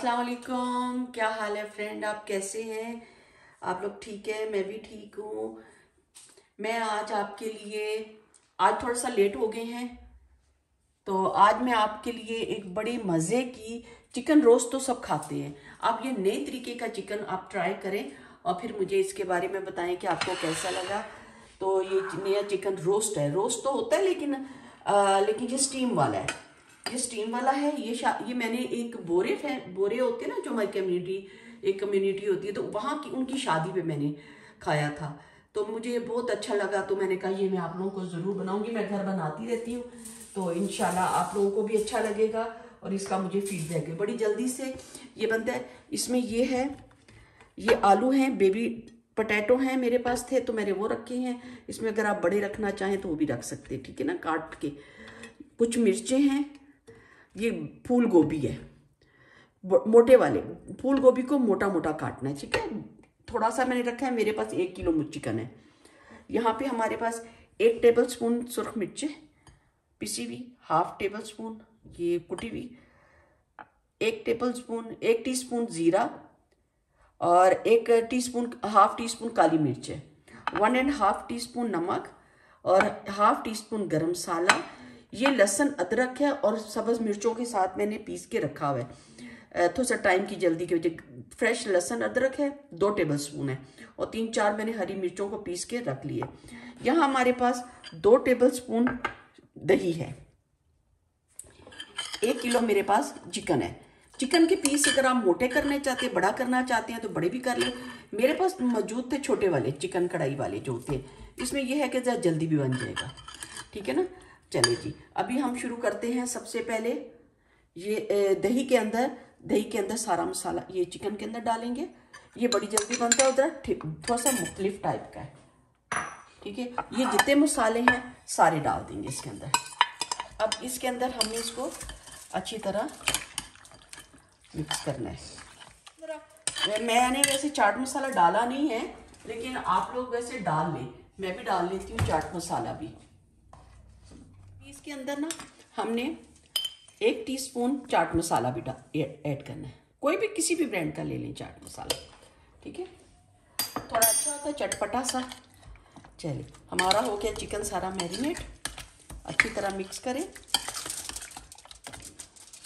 अस्सलामुअलैकुम, क्या हाल है फ्रेंड। आप कैसे हैं? आप लोग ठीक हैं? मैं भी ठीक हूँ। मैं आज आपके लिए थोड़ा सा लेट हो गए हैं, तो आज मैं आपके लिए एक बड़े मज़े की चिकन रोस्ट तो सब खाते हैं। आप ये नए तरीके का चिकन आप ट्राई करें और फिर मुझे इसके बारे में बताएं कि आपको कैसा लगा। तो ये नया चिकन रोस्ट है। रोस्ट तो होता है लेकिन ये स्टीम वाला है। ये स्टीम वाला है। ये मैंने एक बोरे होते हैं ना, जो हमारी एक कम्युनिटी होती है, तो वहाँ की उनकी शादी पे मैंने खाया था, तो मुझे बहुत अच्छा लगा। तो मैंने कहा ये मैं आप लोगों को ज़रूर बनाऊंगी। मैं घर बनाती रहती हूँ, तो इंशाल्लाह आप लोगों को भी अच्छा लगेगा और इसका मुझे फीडबैक है। बड़ी जल्दी से ये बनता है। इसमें ये है, ये आलू हैं, बेबी पटैटो हैं, मेरे पास थे तो मैंने वो रखे हैं। इसमें अगर आप बड़े रखना चाहें तो वो भी रख सकते हैं, ठीक है ना, काट के। कुछ मिर्चें हैं। ये फूल गोभी है, मोटे वाले। फूल गोभी को मोटा मोटा काटना है, ठीक है। थोड़ा सा मैंने रखा है, मेरे पास 1 किलो चिकन है। यहाँ पे हमारे पास 1 टेबलस्पून सुर्ख मिर्चें पिसी हुई, 1/2 टेबलस्पून ये कुटी हुई, 1 टीस्पून जीरा और 1 टीस्पून 1/2 टीस्पून काली मिर्च है, 1 1/2 टीस्पून नमक और 1/2 टीस्पून गरम मसाला। ये लहसुन अदरक है और सब्ज़ मिर्चों के साथ मैंने पीस के रखा हुआ है, थोड़ा सा टाइम की जल्दी की वजह। फ्रेश लहसुन अदरक है 2 टेबलस्पून है और 3-4 मैंने हरी मिर्चों को पीस के रख लिए। यहाँ हमारे पास 2 टेबलस्पून दही है। 1 किलो मेरे पास चिकन है। चिकन के पीस अगर आप मोटे करने चाहते हैं, बड़ा करना चाहते हैं तो बड़े भी कर लें। मेरे पास मौजूद थे छोटे वाले चिकन कढ़ाई वाले जो होते हैं। इसमें यह है कि ज़रा जल्दी भी बन जाएगा, ठीक है ना। चलिए जी, अभी हम शुरू करते हैं। सबसे पहले ये दही के अंदर सारा मसाला ये चिकन के अंदर डालेंगे। ये बड़ी जल्दी बनता है, उधर थोड़ा सा मुख्तलिफ टाइप का है, ठीक है। ये जितने मसाले हैं सारे डाल देंगे इसके अंदर। अब इसके अंदर हमने इसको अच्छी तरह मिक्स करना है। मैंने वैसे चाट मसाला डाला नहीं है, लेकिन आप लोग वैसे डाल लें, मैं भी डाल लेती हूँ चाट मसाला भी। इसके अंदर ना हमने 1 टीस्पून चाट मसाला भी ऐड करना है। कोई भी किसी भी ब्रांड का ले लें चाट मसाला, ठीक है, थोड़ा अच्छा होता है, चटपटा सा। चलिए, हमारा हो गया चिकन सारा मैरिनेट। अच्छी तरह मिक्स करें।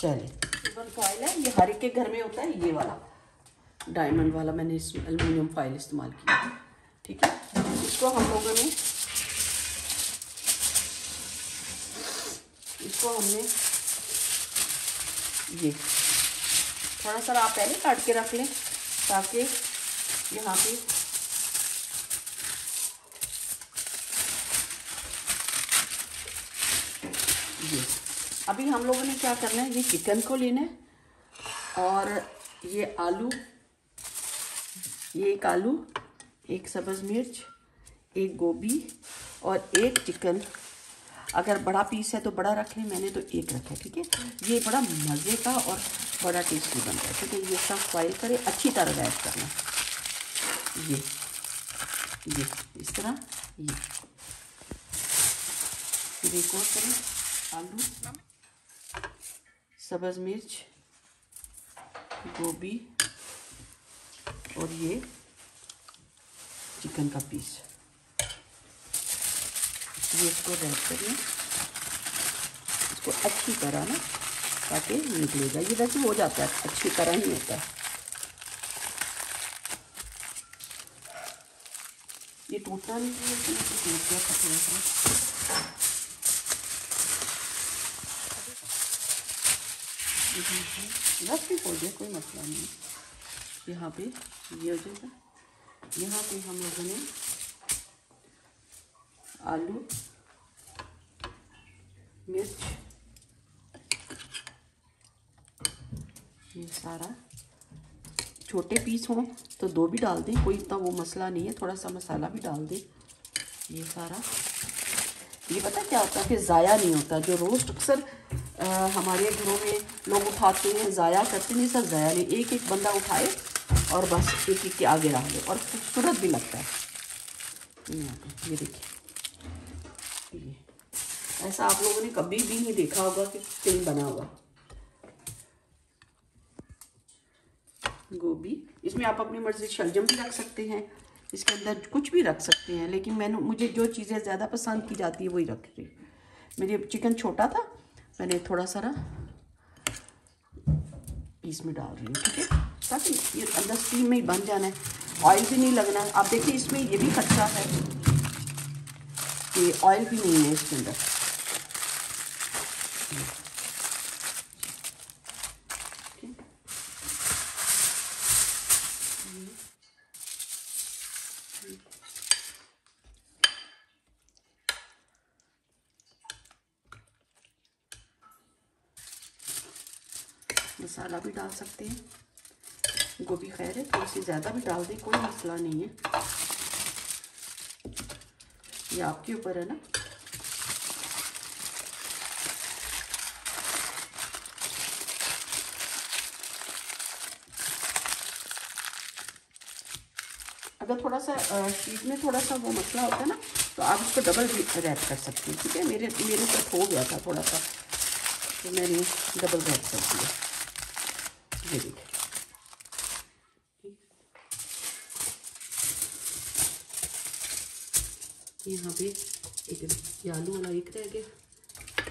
चलिए, सिल्वर फॉइल है, ये हर एक के घर में होता है। ये वाला डायमंड वाला मैंने इसमें एल्युमिनियम फॉइल इस्तेमाल किया, ठीक है। इसको हम लोगों ने ये थोड़ा सा आप पहले काट के रख लें, ताकि यहाँ पे ये अभी हम लोगों ने क्या करना है, ये चिकन को लेना है और ये आलू, ये एक आलू, 1 सब्ज़ मिर्च, 1 गोभी और 1 चिकन। अगर बड़ा पीस है तो बड़ा रख लें, मैंने तो 1 रखा है, ठीक है। ये बड़ा मज़े का और बड़ा टेस्टी बनता है, ठीक है। ये सब फ्राई करें, अच्छी तरह ऐड करना ये इस तरह। ये फिर एक और करें, आलू, सब्ज़ मिर्च, गोभी और ये चिकन का पीस, ये इसको रैप करिए इसको अच्छी तरह ना, ताकि निकलेगा। ये वैसे हो जाता है, अच्छी तरह ही होता है। ये टूटना नहीं चाहिए, टूट गया था थोड़ा सा। बस ठीक हो गया, कोई मसला नहीं। यहाँ पे ये हो जाएगा। यहाँ पे हम लोगों ने आलू, मिर्च, ये सारा, छोटे पीस हो तो 2 भी डाल दें, कोई इतना वो मसला नहीं है, थोड़ा सा मसाला भी डाल दें। ये सारा, ये पता क्या होता है कि ज़ाया नहीं होता। जो रोस्ट अक्सर हमारे घरों में लोग उठाते हैं, ज़ाया करते नहीं। सर ज़ाया नहीं, एक बंदा उठाए और बस एक के आगे डाल दे, और खूबसूरत भी लगता है। ये देखिए, ऐसा आप लोगों ने कभी भी नहीं देखा होगा कि कहीं बना हुआ। गोभी। इसमें आप अपनी मर्जी शलजम भी रख सकते हैं, इसके अंदर कुछ भी रख सकते हैं, लेकिन मैंने मुझे जो चीज़ें ज़्यादा पसंद की जाती है वही रख रही। मेरे चिकन छोटा था, मैंने थोड़ा सारा पीस में डाल रही हूँ, ठीक है, ताकि ये अंदर स्टीम में ही बन जाना है, ऑयल भी नहीं लगना है। आप देखिए इसमें ये भी खर्चा है कि ऑयल भी नहीं है इसके अंदर। मसाला भी डाल सकते हैं, गोभी खैर है थोड़ी सी ज़्यादा भी डाल दें, कोई मसला नहीं है, ये आपके ऊपर है ना। अगर थोड़ा सा शीट में थोड़ा सा वो मसला होता है ना, तो आप इसको डबल रैप कर सकते हैं, ठीक है। मेरे साथ हो गया था थोड़ा सा, तो मैंने डबल रैप कर दिया, ये देखिए। यहाँ पे एक आलू वाला एक रह गया,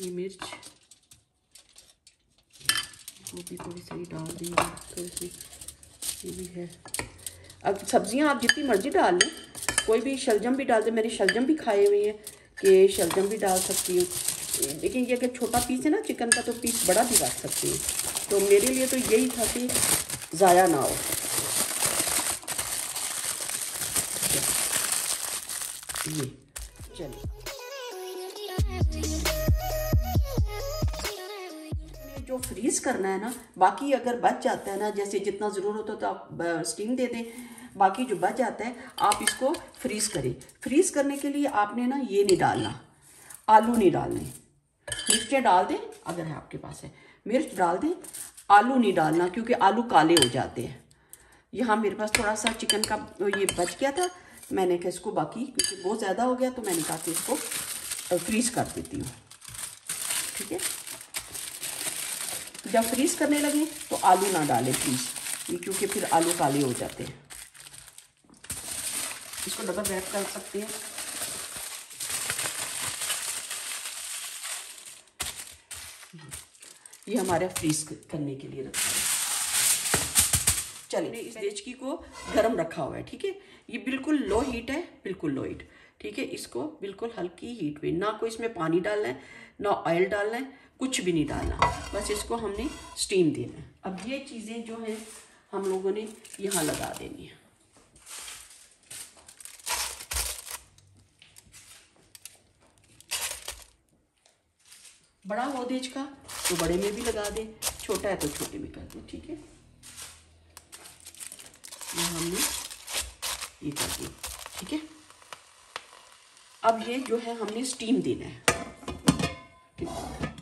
ये मिर्च वो भी थोड़ी सी डाल देंगे, थोड़ी सी ये भी है। अब सब्जियाँ आप जितनी मर्जी डाल लें, कोई भी शलजम भी डाल दें, मैंने शलजम भी खाए हुए हैं कि शलजम भी डाल सकती हूँ, लेकिन ये अगर छोटा पीस है ना चिकन का, तो पीस बड़ा भी रख सकती हूँ। तो मेरे लिए तो यही था कि ज़ाया ना हो। चलिए जो फ्रीज करना है ना, बाकी अगर बच जाता है ना, जैसे जितना ज़रूरत होता है तो आप स्टीम दे दें, बाकी जो बच जाता है आप इसको फ्रीज करें। फ्रीज करने के लिए आपने ना ये नहीं डालना, आलू नहीं डालने, मिर्चें डाल दें अगर है आपके पास है, मिर्च डाल दें, आलू नहीं डालना क्योंकि आलू काले हो जाते हैं। यहाँ मेरे पास थोड़ा सा चिकन का ये बच गया था, मैंने कहा इसको बाकी क्योंकि बहुत ज़्यादा हो गया, तो मैंने कहा कि इसको फ्रीज़ कर देती हूँ, ठीक है। जब फ्रीज़ करने लगे तो आलू ना डालें प्लीज़, क्योंकि फिर आलू काले हो जाते हैं। इसको डबल रैप कर सकते हैं, ये हमारा फ्रीज़ करने के लिए रखा है। चलिए, इस देचकी को गर्म रखा हुआ है, ठीक है, ये बिल्कुल लो हीट है, बिल्कुल लो हीट, ठीक है। इसको बिल्कुल हल्की हीट पे, ना कोई इसमें पानी डालना है, ना ऑयल डालना है, कुछ भी नहीं डालना, बस इसको हमने स्टीम देना है। अब ये चीज़ें जो हैं हम लोगों ने यहाँ लगा देनी है, बड़ा हो देचका तो बड़े में भी लगा दें, छोटा है तो छोटे में कर दें, ठीक है। हमने ये कर दी, ठीक है। अब ये जो है हमने स्टीम देना है,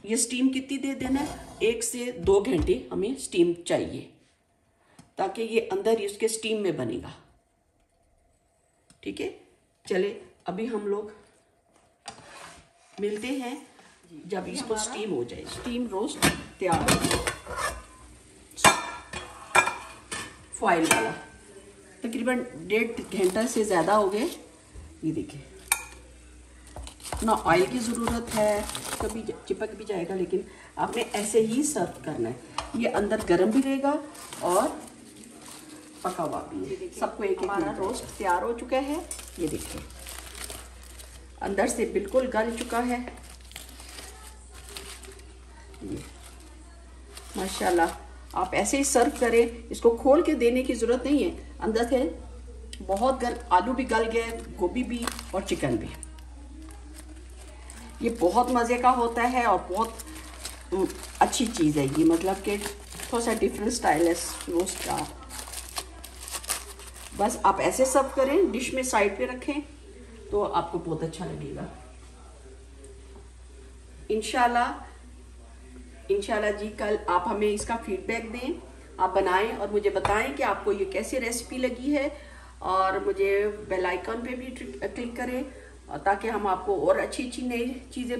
ये स्टीम कितनी दे देना है, 1 से 2 घंटे हमें स्टीम चाहिए, ताकि ये अंदर ही उसके स्टीम में बनेगा, ठीक है। चले अभी हम लोग मिलते हैं जब इसको स्टीम हो जाए। स्टीम रोस्ट तैयार हो, फॉइल वाला, तकरीबन 1.5 घंटा से ज़्यादा हो गए। ये देखिए, ना ऑयल की ज़रूरत है, कभी चिपक भी जाएगा, लेकिन आपने ऐसे ही सर्व करना है, ये अंदर गर्म भी रहेगा और पका हुआ भी। सबको एक हमारा रोस्ट तैयार हो चुका है, ये देखिए अंदर से बिल्कुल गल चुका है, ये माशाल्लाह। आप ऐसे ही सर्व करें, इसको खोल के देने की ज़रूरत नहीं है, अंदर से बहुत आलू भी गल गए, गोभी भी और चिकन भी। ये बहुत मज़े का होता है और बहुत अच्छी चीज़ है ये, मतलब कि थोड़ा सा डिफरेंट स्टाइल है रोस्ट का। बस आप ऐसे सर्व करें, डिश में साइड पे रखें, तो आपको बहुत अच्छा लगेगा इंशाल्लाह। इंशाल्लाह जी, कल आप हमें इसका फीडबैक दें, आप बनाएं और मुझे बताएं कि आपको ये कैसी रेसिपी लगी है, और मुझे बेल आइकन पे भी क्लिक करें ताकि हम आपको और अच्छी अच्छी नई चीज़ें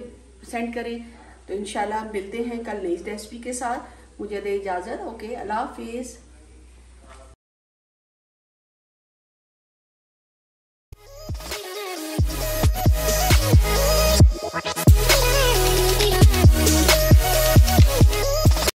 सेंड करें। तो इंशाल्लाह मिलते हैं कल नई रेसिपी के साथ। मुझे दे इजाज़त। ओके, अल्लाह हाफिज़।